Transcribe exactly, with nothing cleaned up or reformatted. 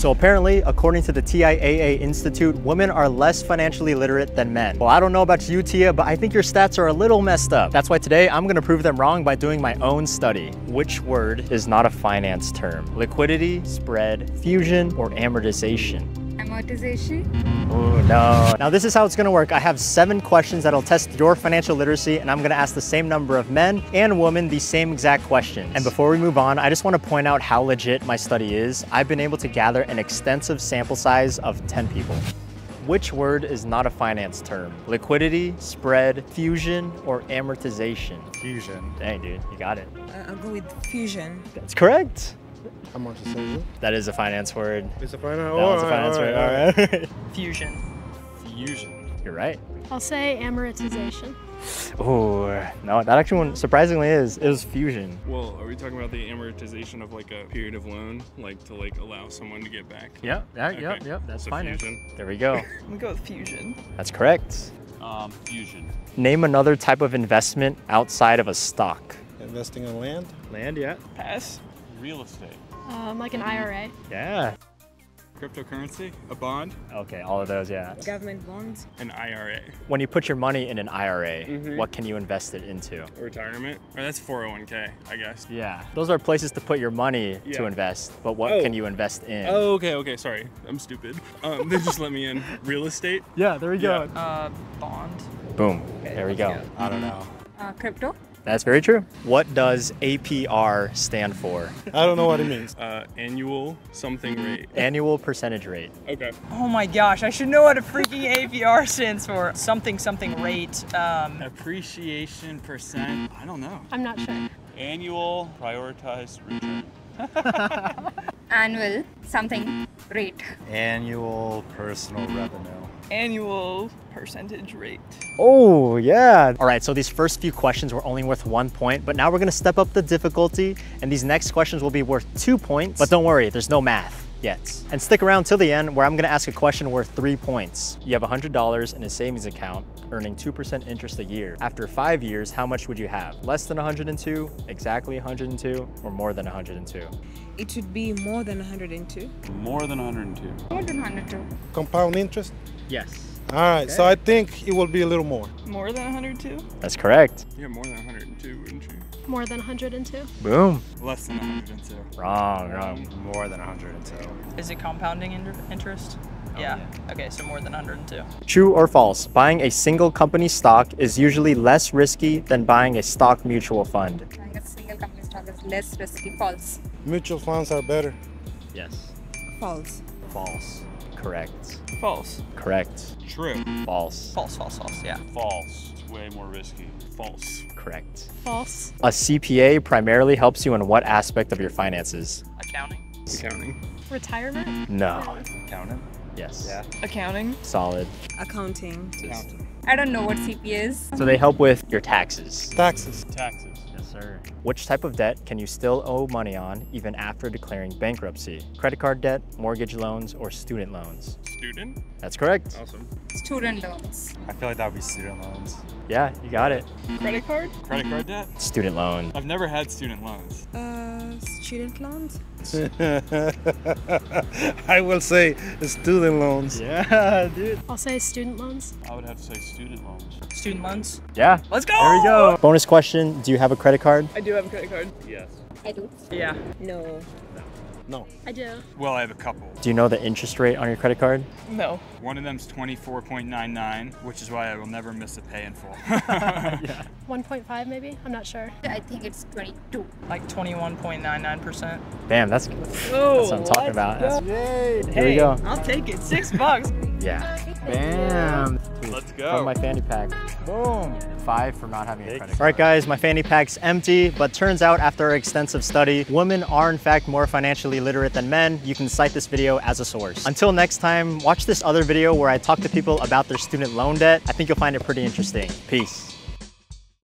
So apparently, according to the T I A A Institute, women are less financially literate than men. Well, I don't know about you, Tia, but I think your stats are a little messed up. That's why today I'm gonna prove them wrong by doing my own study. Which word is not a finance term? Liquidity, spread, fusion, or amortization? Amortization? Oh no. Now this is how it's gonna work. I have seven questions that'll test your financial literacy, and I'm gonna ask the same number of men and women the same exact questions. And before we move on, I just wanna point out how legit my study is. I've been able to gather an extensive sample size of ten people. Which word is not a finance term? Liquidity, spread, fusion, or amortization? Fusion. Dang dude, you got it. Uh, I'll go with fusion. That's correct. Amortization. That is a finance word. It's a finance word. That was a finance word. All right. Fusion. Fusion. You're right. I'll say amortization. Oh, no, that actually one surprisingly is, is fusion. Well, are we talking about the amortization of like a period of loan, like to like allow someone to get back? Yep, that, okay. yep, yep, that's so finance. Fusion. There we go. We go with fusion. That's correct. Um, fusion. Name another type of investment outside of a stock. Investing in land? Land, yeah. Pass. Real estate. Um, like an I R A. Yeah. Cryptocurrency, a bond. Okay, all of those, yeah. Government bonds. An I R A. When you put your money in an I R A, mm-hmm. What can you invest it into? Retirement, or that's four oh one K, I guess. Yeah, those are places to put your money yeah. to invest, but what oh. can you invest in? Oh, okay, okay, sorry, I'm stupid. Um, they just let me in. Real estate. Yeah, there we go. Yeah. Uh, bond. Boom, okay, there we go. go. I don't know. Uh, crypto. That's very true. What does A P R stand for? I don't know what it means. Uh, annual something rate. Annual percentage rate. Okay. Oh my gosh, I should know what a freaking A P R stands for. Something something rate. Um, Appreciation percent. I don't know. I'm not sure. Annual prioritized return. Annual something rate. Annual personal revenue. Annual percentage rate. Oh yeah. All right, so these first few questions were only worth one point, but now we're gonna step up the difficulty and these next questions will be worth two points, but don't worry, there's no math yet. And stick around till the end where I'm gonna ask a question worth three points. You have one hundred dollars in a savings account, earning two percent interest a year. After five years, how much would you have? Less than one hundred and two, exactly one hundred and two, or more than one hundred and two? It should be more than one hundred and two. More than one hundred and two. More than one hundred and two. Compound interest? Yes. All right, okay. So I think it will be a little more. More than one hundred and two? That's correct. Yeah, more than one hundred and two, wouldn't you? More than one hundred and two. Boom. Less than one hundred and two. Wrong, wrong. More than one hundred and two. Is it compounding interest? Oh, yeah. yeah. Okay, so more than one hundred and two. True or false? Buying a single company stock is usually less risky than buying a stock mutual fund. Buying a single company stock is less risky. False. Mutual funds are better. Yes. False. False. Correct. False. Correct. True. False. False, false, false, yeah. False. It's way more risky. False. Correct. False. A C P A primarily helps you in what aspect of your finances? Accounting. Accounting. Retirement? No. Accounting? Yes. Yeah. Accounting? Solid. Accounting. Accounting. I don't know what C P A is. So they help with your taxes. Taxes. Taxes. Sir. Which type of debt can you still owe money on even after declaring bankruptcy? Credit card debt, mortgage loans, or student loans? Student? That's correct. Awesome. Student loans. I feel like that would be student loans. Yeah, you got it. Credit card? Credit card debt? Student loan. I've never had student loans. Uh, student loans? I will say student loans. Yeah, dude. I'll say student loans. I would have to say student loans. Student loans? Yeah. Let's go! There we go. Bonus question, do you have a credit card? I do have a credit card. Yes. I do. Yeah. No. No. I do. Well, I have a couple. Do you know the interest rate on your credit card? No. One of them's twenty-four point nine nine, which is why I will never miss a pay in full. Yeah. one point five maybe? I'm not sure. I think it's twenty-two. Like twenty-one point nine nine percent. Damn, that's, oh, that's what I'm talking about. Yay. Here hey, we go. I'll take it. Six bucks. Yeah. Bam. Let's go. From my fanny pack. Boom. Five for not having a credit card. All right, guys, my fanny pack's empty, but turns out after our extensive study, women are in fact more financially literate than men. You can cite this video as a source. Until next time, watch this other video where I talk to people about their student loan debt. I think you'll find it pretty interesting. Peace.